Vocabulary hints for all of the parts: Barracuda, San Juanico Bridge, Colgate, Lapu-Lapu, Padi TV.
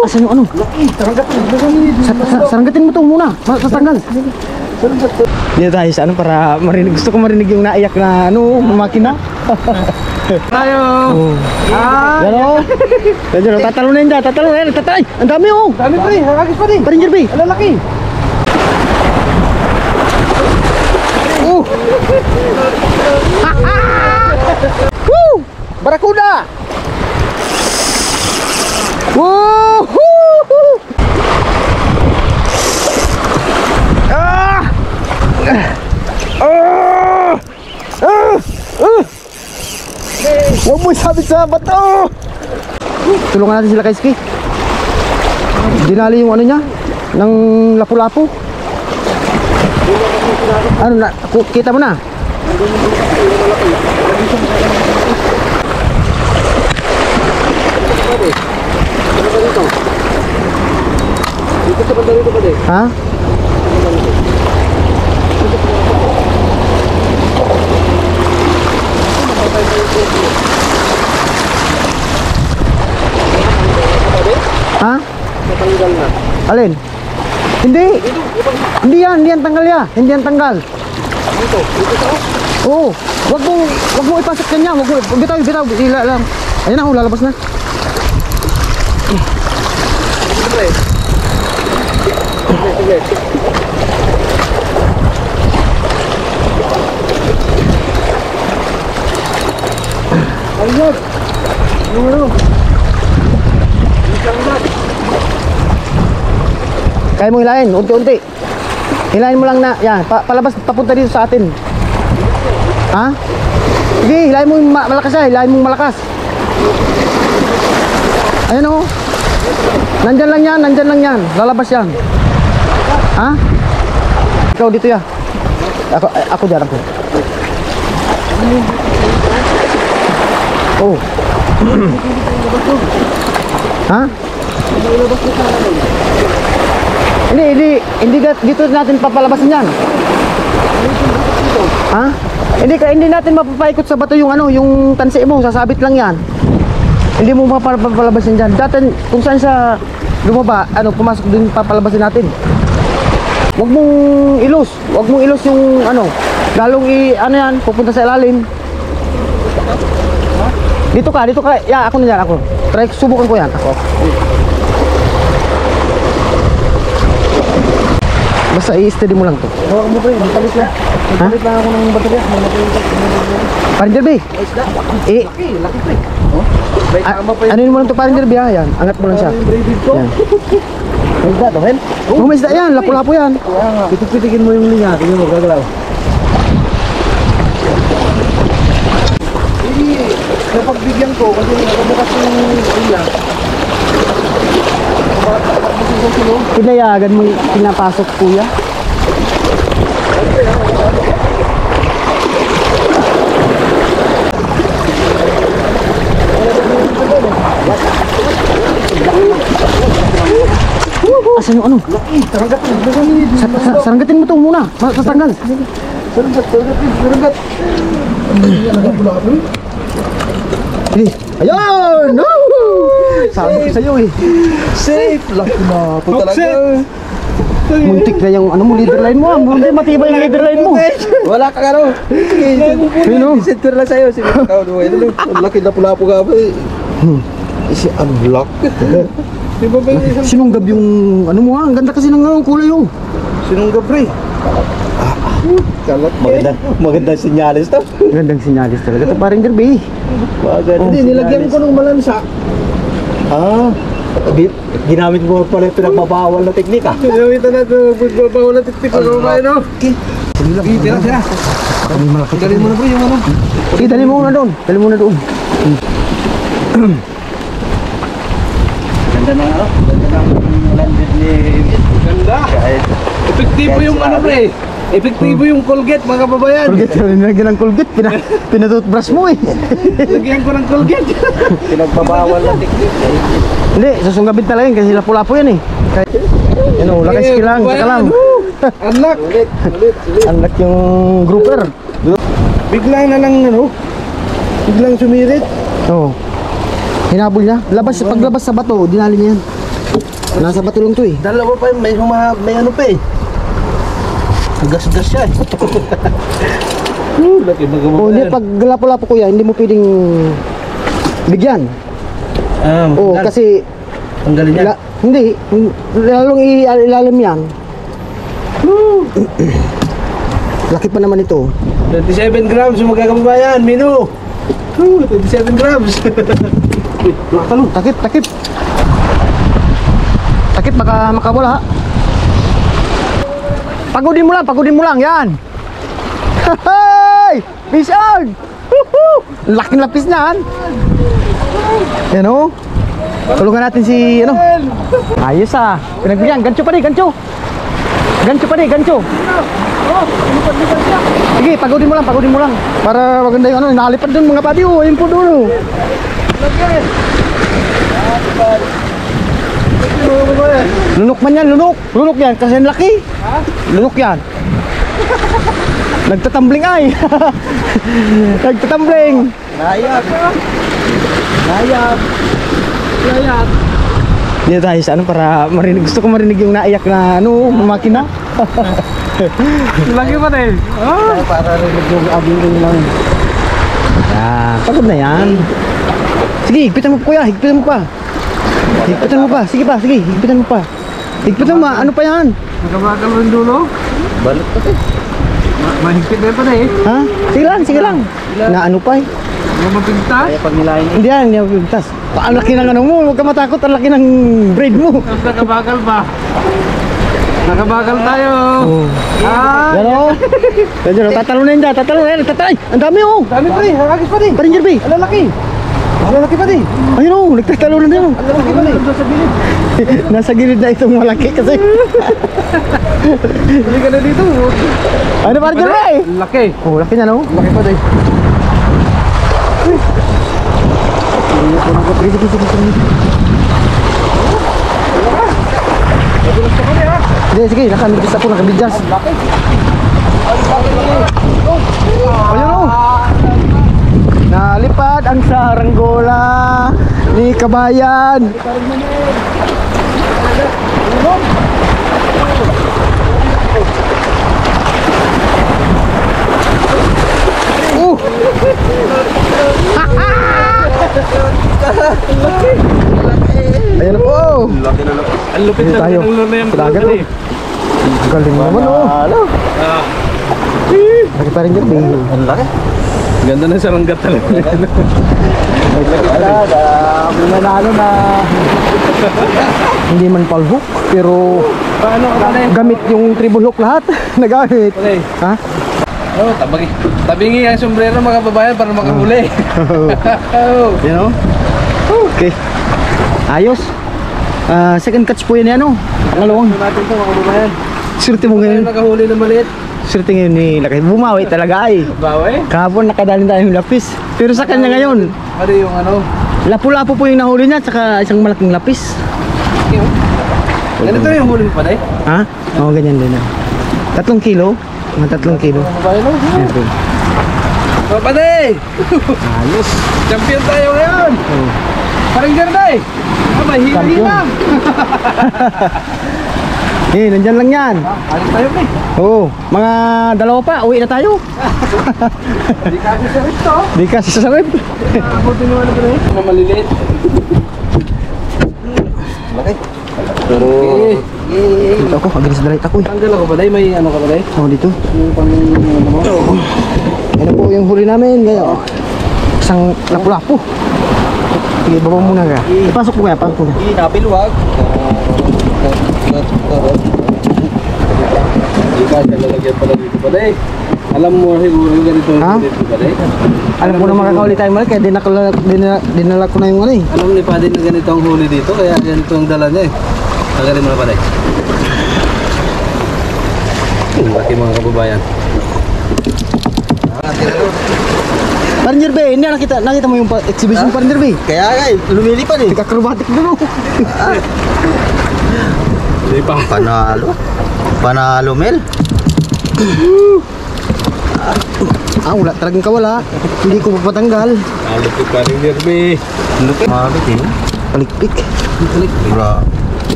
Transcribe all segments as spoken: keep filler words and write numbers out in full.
Asalnya anu. Saranggatin betul muna, tatanggal. Ya guys, anu para marinig gusto ko marinig yung naiyak na anu makina. Ayo. Ah. Dalo. Dalo tatalunin da, tatalunin, tatay. Ang dami oh. Dami pre, hagis pa din. Paringer bi. Lalaki. Uh. Woo! Barracuda. Woo! Ah! Ah! Ah! Ah! Huwag mo sabit-sabat, oh! Tulungan natin sila kay Ski. Dinali yung ano niya ng lapu-lapu. Ano na, kita mo na. Ha? Hah? Alin? Hindi. Hindi yan, hindi yan tanggal ya. Hindi yan tanggal. Dito, dito sa oh, wag mo, wag mo ipasok kanya. Wag mo, bitaw, bitaw. Ayan na, lalabas na. Ayun. Ano? Kaya mo hilahin, unti-unti. Hilahin mo lang na, yan, pa palabas, papunta dito sa atin. Ha? Sige, hilahin mo yung ma malakas yan, hilahin mo malakas. Ayan o. Nandyan lang yan, nandyan lang yan. Lalabas yan. Ha? Ikaw dito ya. Ako, ako dyan ako. Oh. Ha? Ini, ini, ini dito natin papalabasin yan. Ha? Hindi ka, hindi natin mapapaikot sa bato yung ano, yung tansi mo, sasabit lang yan. Hindi mo mapapalabasin dyan. Datin, kung saan sa lumaba, ano, pumasok din papalabasin natin. Huwag mong ilus, huwag mong ilus yung ano, galong i, ano yan, pupunta sa ilalim. Dito ka, dito ka, ya, ako na dyan, ako. Try, subukan ko yan, ako. Basta i-steady mo lang to. Huwag mo pre, magtalit na. Magtalit lang ako ng baterya. Paringer B. Eh. Laki, laki pre. Anuin mo lang to Paringer B ha, yan. Angat mo lang siya. Yan. May isda to, hen? Oo, may isda yan. Lapu-lapu yan. Pitik-pitikin mo yung linya. Tingnan mo, gagalaw. Napagbigyan ko, kasi nakabukas yung linya. Pinayagan mo pinapasok kuya. Asan yung ano? Saranggatin mo ito muna, matatanggal. Saranggat, saranggatin, saranggat. Ayun! No! Sabi ko sa'yo eh. Safe! Lucky na po talaga. Muntik na yung ano mo, leader line mo ah. Muntik matibay yung leader line mo. Wala ka ka no. Isintur lang sa'yo. Lucky na pula po ka ba eh. Isi unblock. Sinunggab yung ano mo ah. Ang ganda kasi ng kulay oh. Sinunggab pre. Magandang, magandang sinyalis to. Magandang sinyalis talaga to parang derby. Hindi, nilagyan ko nung malansa. Ah, ginamit mo pala yung pinagbabawal na teknik ah. Ginamit na natin pinagbabawal na teknik. Ano ba yun? Okay. Tira, tira. Dali mo na po yung ano. Okay, dali mo na doon. Dali mo na doon. Ganda na ano. Ganda na ang landed ni Evit. Ganda. Epektibo yung ano pre. Epektibo yung Colgate mga kababayan. Colgate, nilagyan ng Colgate. Pinatutbrush mo eh. Nilagyan ko ng Colgate. Pinagbabawal na teknik. Hindi, sasunggabin talaga yun kasi lapu-lapu yan eh. Yan o, lakay ski lang, saka lang. Unlock. Unlock yung grouper. Bigla na lang ano. Biglang sumirit. Oo. Hinabol niya. Labas, paglabas sa bato, dinali niya yan. Nasa bato lang to eh. Dalawa pa yun, may, humahab, may ano pa eh. Gas-gas siya eh. Hmm, bakit magagawa yan? Pag lapo-lapo kuya, hindi mo pwedeng bigyan. Ah, oo, kasi... Tanggalin niya? La, hindi. Lalong ilalim yan. Hmm. Laki pa naman ito. twenty-seven grams yung magkakababayan, Mino! Oh, twenty-seven grams! Wait, nakatalong. Takip, takip! Takip, baka makawala. Pagodin mo lang, pagodin mo lang, yan! Hey! Fish on! Laking lapis na, han! Yan o. Tulungan natin si, ano? Ayos ah! Pinagbigyan, gancho pa rin, gancho! Gancho pa rin, gancho! Sige, pagodin mo lang, pagodin mo lang. Para maganda yung ano, nalipad dun mga pati. O, ayun po dun. Lunok man yan, lunok. Lunok yan, kasi laki. Lunok yan. Nagtatumbling ay. Nagtatumbling. Nayab. Nayab. Nayab. Dito tayo sa ano, para marinig. Gusto ko marinig yung naiyak na ano, makina. Lagi pa rin. Oh. Para rin mag-abing lang. Yan. Pagod na yan. Sige, higpitan mo po kuya. Higpitan mo pa. Higpitan mo pa. Sige pa. Sige, higpitan mo pa. Higpitan mo. Ano pa yan? Nagkabagal ng dulo. Balot pa rin. Mahigpit na pa rin. Ha? Sige lang. Sige lang. Na ano pa eh. Hindi mo mapigtas? Hindi yan. Hindi mo mapigtas. Ang laki ng ano mo. Huwag ka matakot. Ang laki ng braid mo. Nagkabagal pa. Nakabagal tayo. Oh. Ah. Hello. Medyo tatalunin din, tatalunin, tatay. Ang dami oh. Dami pa rin, hagis pa rin. Paringer bay. Ang lalaki. Ang lalaki pa rin. Ayun oh, nagtatalunan din. Ang lalaki pa rin. Nasa gilid. Nasa gilid na itong malaki kasi. Hindi ka na dito. Ano ba 'yan, bay? Laki. Oh, laki na no. Laki pa din. Sige, sige, nakamigis ako, nakabidjas. Ayun o. Nalipad ang saranggola ni kabayan. Uh! Ha ha! Ayan na po. Ang lupit na tayo. Dagat o. Ang galing naman o. Laki pa rin dyan eh. Ang laki. Ganda na siya ng gat talaga. May nanalo na hindi man pal hook, pero gamit yung triple hook lahat. Nagamit. Ha? Oh, tabagi. Tabingi ang sombrero mga babayan para makahuli. Oh. You know? Okay. Ayos. Uh, second catch po yun yan o. Pangalawang. Natin ito mga babayan. Sirte mo ngayon. Nakahuli ng maliit. Sirte ngayon ni Lakay. Bumawi talaga ay. Bumawi? Kahapon nakadalin tayo yung lapis. Pero sa kanya ngayon. Ano yung ano? Lapu-lapu po yung nahuli niya. Tsaka isang malaking lapis. Okay. Ganito na yung huli mo pala eh. Ha? Oo, ganyan din na. Tatlong kilo. Mga tatlong kilo. Siyempre. Kapatay! Ayos! Champion tayo ngayon! Oh. Parang garday! Ah, mahihili lang! Eh, nandyan lang yan. Ah, alis tayo pa eh. Oo. Mga dalawa pa, uwi na tayo. Di kasi sa rip to. Di kasi sa rip. Abutin mo ano pa rin? Mga maliliit. Malaki. Pero... dito ako, agad sa dalit ako eh. Tanggal ako balay, may ano ka balay? Oo, dito. Yung pang... ano po yung huli namin ngayon. Isang lapu-lapu. Sige, baba muna ka. Ipasok po kaya, pasok po na. Hindi, napiluwag. Hindi ka, lalagyan pala dito balay. Alam mo, siguro yung ganito dito balay. Alam mo na makakauli tayo malay, kaya dinala ko na yung ano eh. Alam ni Padi na ganito ang huli dito, kaya ganito ang dala niya eh. Tagalin mo na pala eh. Laki mga kababayan. Partner Bay, hindi nakita, nakita mo yung exhibition Partner Bay. Kaya nga eh, lumilipad eh. Nag-acrobatic doon. Lumilipad. Panalo. Panalo, Mel. Ah, wala talagang kawala. Hindi ko papatanggal. Malipik pa rin yun, be. Malipik. Malipik. Malipik.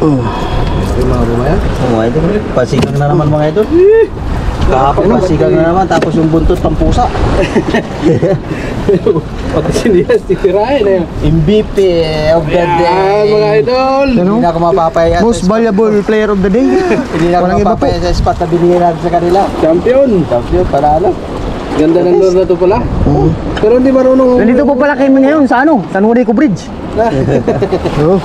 Oh. Mga idol, pasigang na naman mga idol. Kapag pasigang na naman, tapos yung buntot ng pusa. Pati niya, sitirahin na yun. M V P of the day. Mga idol. Hindi na ako mapapaya. Most valuable player of the day. Hindi na ako mapapaya sa spot na binigyan natin sa kanila. Champion. Champion, para alam. Ganda ng lord na ito pala. Pero hindi marunong. Nandito po pala kayo ngayon sa ano? San Juanico Bridge. Oo.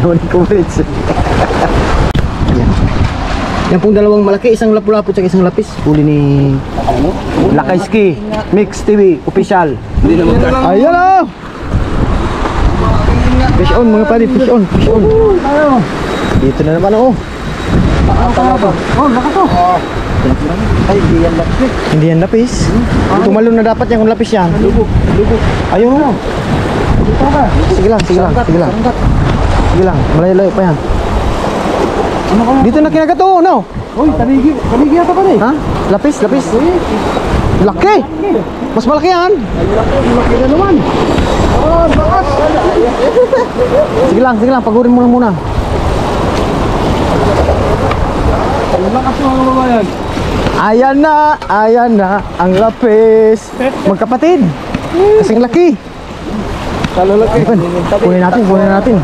Juanico Bridge. Yan. Yan pong dalawang malaki, isang lapu-lapu at isang lapis. Huli ni Lakayski Mix T V official. Ayan o! Fish on mga pari, fish on, fish on. Dito na naman o. Nakatama ba? Oo, nakatama. Ay, hindi yan lapis. Hindi yan lapis? Tumalo na dapat yan kung lapis yan. Lubog, lubog. Ayaw mo. Sige lang, sige lang, sige lang. Sige lang, malayo-layo pa yan. Dito na kinagat o, no? Uy, taligi, taligi yata pa rin. Ha? Lapis, lapis. Laki! Mas malaki yan. Laki na naman. Oh, bakas. Sige lang, sige lang, pagurin mo lang muna. Lakas mo mga mga yan. Ayan na, ayan na, ang lapis. Magkapatid. Kasing laki. Kalalaki. Kunin natin, kunin natin.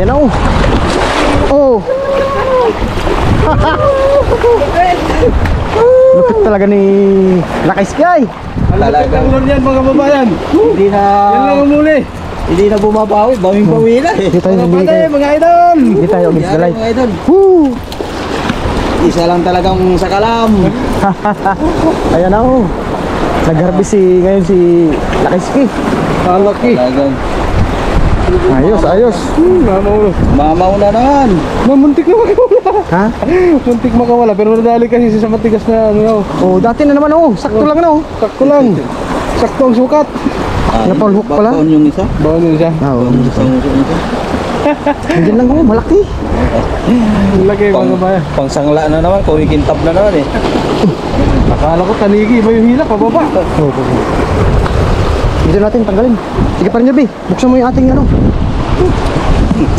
Yan o. Oh. Lupit talaga ni Lakayski ay. Talagang lord yan mga kababayan. Hindi na. Yan lang ang muli. Hindi na bumabawi. Bawing-bawi na. Hindi tayo nabili kayo. Mga idol. Hindi tayo umis na light. Isa lang talagang sakalam. Ayan o. Nag-harbi si ngayon si Lakayski. Kalaki. Talagang. Ayos, ayos. Hmm, mamaw. Mamaw na naman. Muntik na makawala. Ha? Muntik makawala. Pero nadali kasi sa matigas na ano. Oh, dati na naman oh. Sakto lang na oh. Sakto lang. Sakto ang sukat. Napal hook pala. Baon yung isa. Baon yung isa. Oo. Hindi lang oh. Malaki. Malaki mga bayan. Pangsangla na naman. Kumikintab na naman eh. Akala ko tanigi. Iba yung hila. Pababa. Oo. Dito natin tanggalin. Sige pa rin, Jabi. Buksan mo yung ating ano.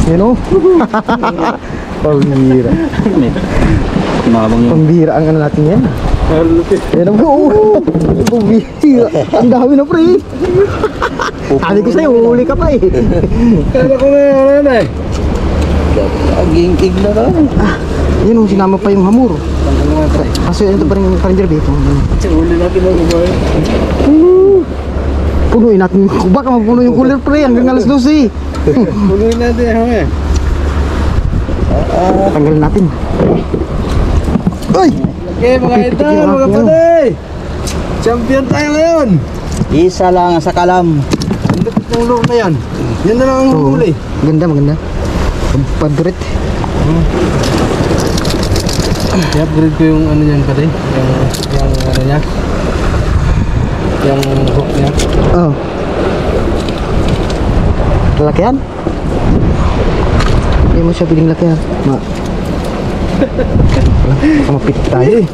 Yan o. Pambira. Pambira ang ano natin yan. Yan o. Pambira. Ang dami na, pre. Sabi ko sa'yo, huli ka pa eh. Kala ko na yung ano eh. Aging-ig na lang. Yan o, sinama pa yung hamur. Kaso yan ito pa rin, Jabi. Huli natin na gumawa. Punuin natin yung kubak, mapuno yung cooler pre, hanggang alas dose. Punuin natin ako eh. Tanggalin natin. Uy! Okay mga ito, mga patay! Champion tayo ngayon! Isa lang sa kalam. Ganda ko puno na yan. Yan na lang ang huli. Ganda, maganda. Pag-favorite. I-upgrade ko yung ano yan patay. Yung ano niya. Yang hooknya oh lalakihan ini mau siya piling lalakihan mak sama pita tayo eh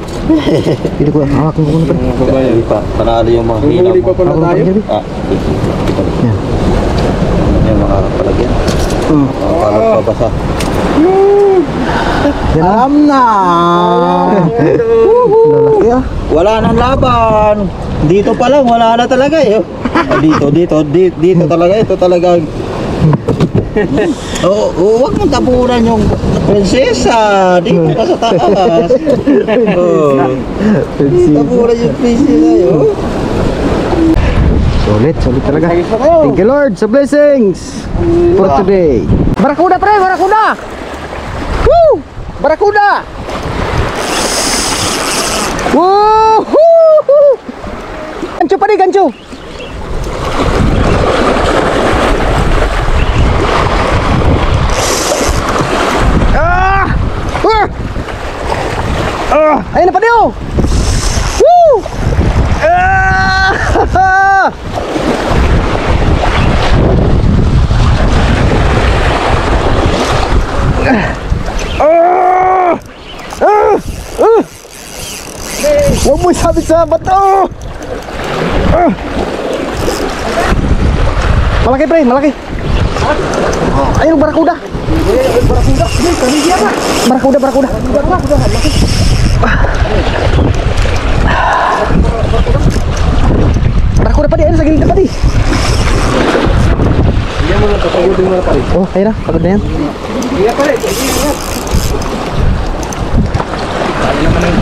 pili ko awak mo ko pa panalo yung mga hila mo pa pala tayo ah yan yan mga palagyan hmm parang pabasa alam na lalaki ah wala nang laban. Dito pa lang, wala na talaga eh. Dito, dito, dito, dito talaga. Ito talaga. Oo, oh, huwag mong tapunan yung prinsesa. Dito pa sa taas. Oh. Tapunan yung prinsesa yun. Solid, solid talaga. Thank you Lord sa blessings for today. Barracuda pre, barracuda! Woo! Barracuda! Woohoo! Gancho pa rin, gancho! Ah! apa dia? Woo! Ah! Ah! Ah! Wah, sahabat-sahabat. Oh! Ah! Malaki, Pre, malaki. Hah? Ayo Barracuda. Eh, Barracuda. Ini kami dia, Pak. Barracuda, Barracuda. Barracuda, malaki. Barracuda padi, ayo segini tempat di. Dia mau ketemu dengan Pak. Oh, ayo dah, kebetulan. Iya, Pak. Dia menang.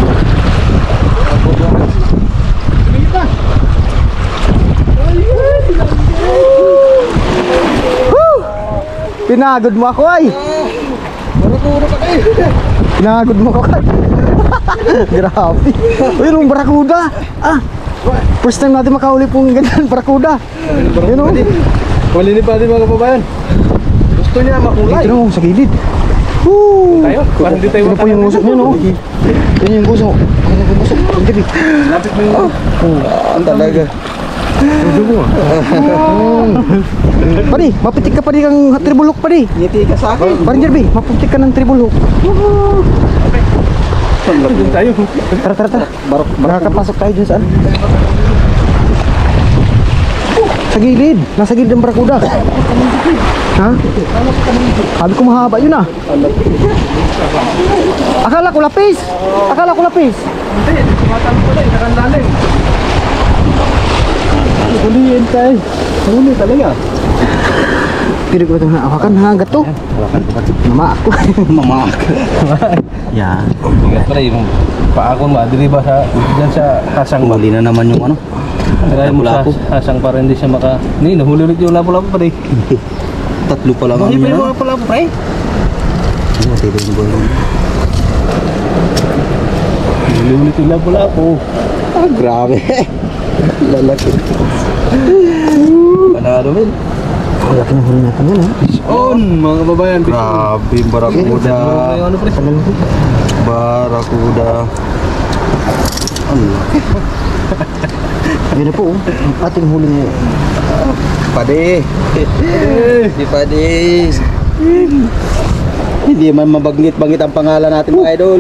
Pinagod mo ako ay. Barracuda ka kayo. Pinagod mo ako kay. Grabe. Yun yung barracuda. Ah. First time natin makahuli pong ganyan barracuda. Yun o. Kumalilip natin mga kababayan. Gusto niya makulay. Ito na sa gilid. Woo. Ito po yung usok niya no. Yun yung usok. Yun yung usok. Lapit mo yun. Ang talaga. Padi, mapitik ka padi kang tribulok padi. Ngiti ka sa akin. Parang Jerby, mapitik ka ng tribulok. Tara, tara, tara. Nakakapasok tayo dyan saan? Sa gilid. Nasa gilid ng barracuda. Ha? Sabi ko mahaba yun ah. Akala ko lapis. Akala ko lapis. Hindi, tumatang ko lang. Nakandaling. Kuliin tayo. Kuliin talaga. Pirik ko na awakan hanggat to. Mama aku. Mama aku. Ya. Ingat pala yung pa ako madiri ba sa diyan sa kasang ba? Hindi na naman yung ano. Kaya mo sa kasang para hindi siya maka. Ni nahuli ulit yung lapu-lapu pare. Tatlo pa lang. Hindi pa lapu-lapu pare. Ano tayo din bolo. Nahuli ulit yung lapu-lapu. Ah, grabe. Lalaki. Panalo men. Malaki na huli natin yan ha. On mga kababayan. Grabe barracuda. Barracuda. Ayan na po ating huli na yun. Padi. Di Padi. Hindi man mabagngit-bangit ang pangalan natin mga idol.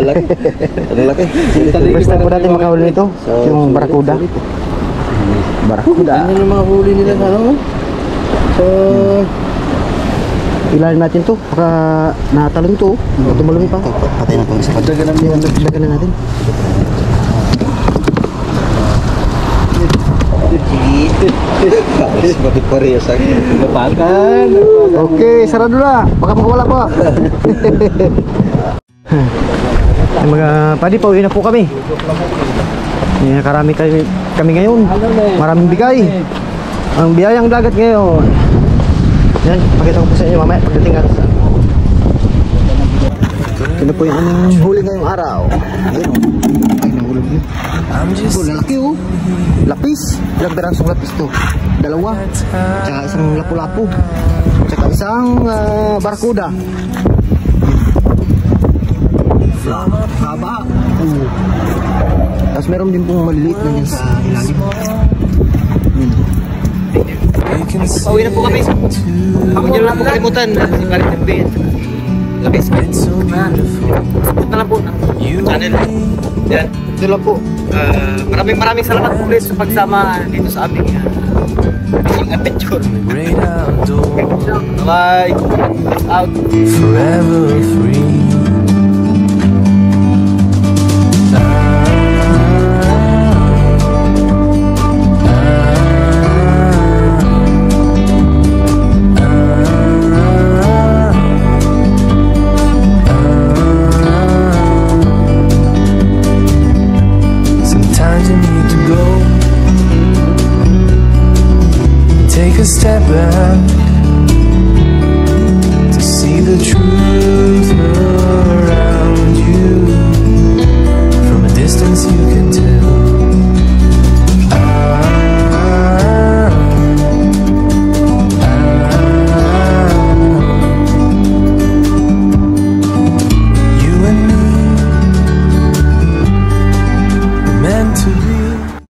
Alaki. Alaki. First time po natin makahuli nito, yung barracuda. Barracuda. Ano yung mga huli nila sa ano? So, ilalim natin to, baka natalong to. Tumalong pa. Patay na pang isa. Patagal na natin. Seperti Korea sakit lepakan. Oke, sarado na. Baka magwala pa. Mga padi, pauwi na po kami. Yeah, karami kami, kami ngayon. Maraming bigay. Ang biyayang dagat ngayon. Yan, pakita ko po sa inyo mamaya pagdating at sa. Ito po yung huli ngayong araw. Ayun. Ay, nahulog yun. Oh, lalaki oh. Lapis. Ilang berasong lapis to? Dalawa. Tsaka isang lapu-lapu. Tsaka isang uh, barracuda. Haba. Uh. Tapos meron din pong maliliit na dyan sa ilalim. Pauwi na po kami. Ako nyo na po kalimutan. Kalit ng bed. Lapis. Punta lang po na channel. Yan. Ito lang po. Uh, maraming maraming salamat po ulit sa pagsama dito sa aming uh, adventure. Bye. Out. Forever free. Step back.